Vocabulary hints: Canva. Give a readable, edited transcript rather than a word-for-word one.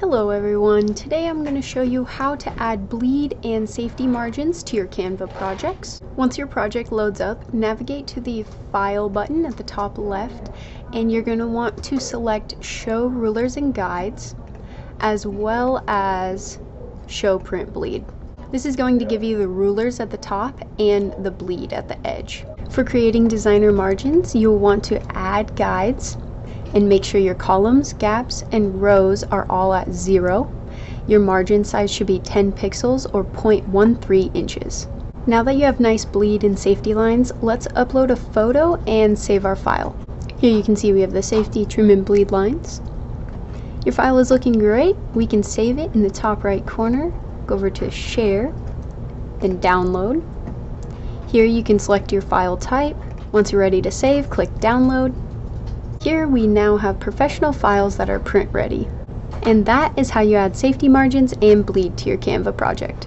Hello everyone, today I'm going to show you how to add bleed and safety margins to your Canva projects. Once your project loads up, navigate to the File button at the top left and you're going to want to select Show Rulers and Guides as well as Show Print Bleed. This is going to give you the rulers at the top and the bleed at the edge. For creating designer margins, you'll want to add guides and make sure your columns, gaps, and rows are all at 0. Your margin size should be 10 pixels or 0.13 inches. Now that you have nice bleed and safety lines, let's upload a photo and save our file. Here you can see we have the safety, trim, and bleed lines. Your file is looking great. We can save it in the top right corner. Go over to Share, then Download. Here you can select your file type. Once you're ready to save, click Download. Here we now have professional files that are print ready. And that is how you add safety margins and bleed to your Canva project.